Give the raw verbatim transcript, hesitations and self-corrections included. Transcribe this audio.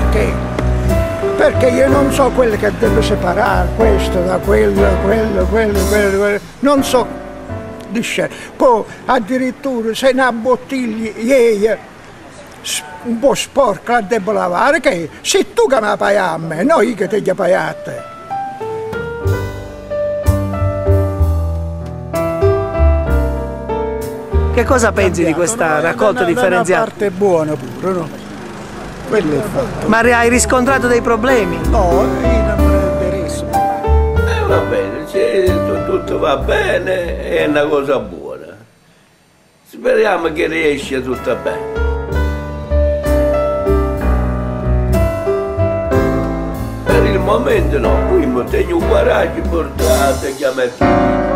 Perché? Perché io non so quello che devo separare, questo da quello, quello, quello, quello, quello. Non so discernere. Poi addirittura se una bottiglia ieri un po' sporca la devo lavare, che se tu che me la paghi a me, non io che te la paghi a te. Che cosa pensi di questa raccolta differenziata? La parte buona pure, no? Quello è fatto. Ma hai riscontrato dei problemi? No, io non riesco. Eh, va bene, cioè, tutto va bene, è una cosa buona. Speriamo che riesca tutto bene. Per il momento no, prima tengo un guaraggio portato e chiamato.